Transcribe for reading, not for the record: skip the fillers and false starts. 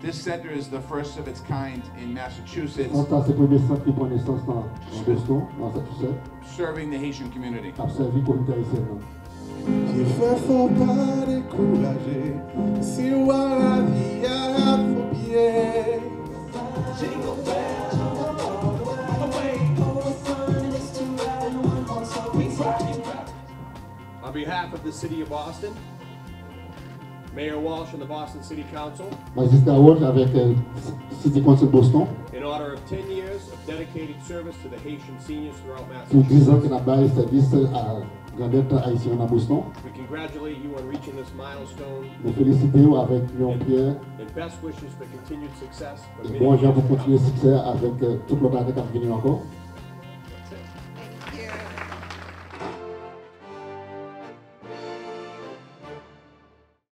This center is the first of its kind in Massachusetts, serving the Haitian community. Qui fait faut pas décourager, si ou à la vie à la faubier. Jingle bell, jingle all the way, all the fun is to everyone wants a piece of crap. On behalf of the City of Boston, Mayor Walsh and the Boston City Council, in honor of 10 years of dedicated service to the Haitian seniors throughout Massachusetts, we congratulate you on reaching this milestone and best wishes for continued success.